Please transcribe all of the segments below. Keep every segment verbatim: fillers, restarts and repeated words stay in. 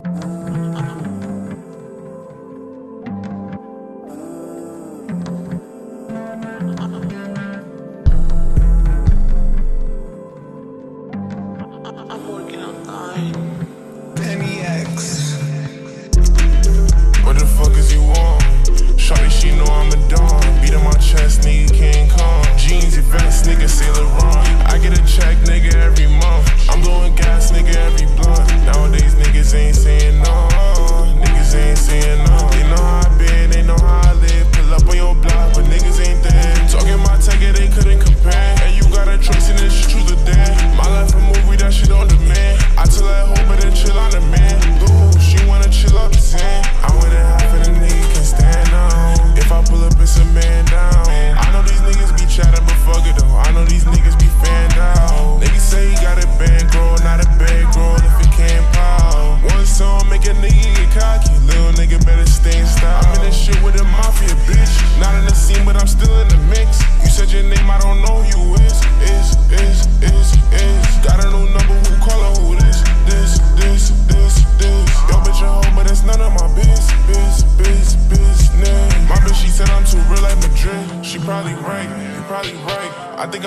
I think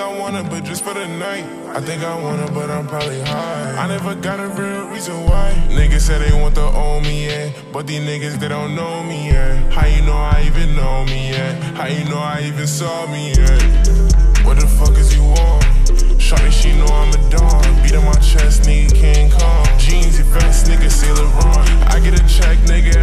I want it, but just for the night. I think I want it, but I'm probably high. I never got a real reason why. Niggas said they want to own me, yeah, but these niggas, they don't know me, yeah. How you know I even know me, yeah? How you know I even saw me, yeah? What the fuck is you on? Shawty, she know I'm a dog. Beat on my chest, nigga, can't come. Jeans, events, nigga, Saint Laurent. I get a check, nigga.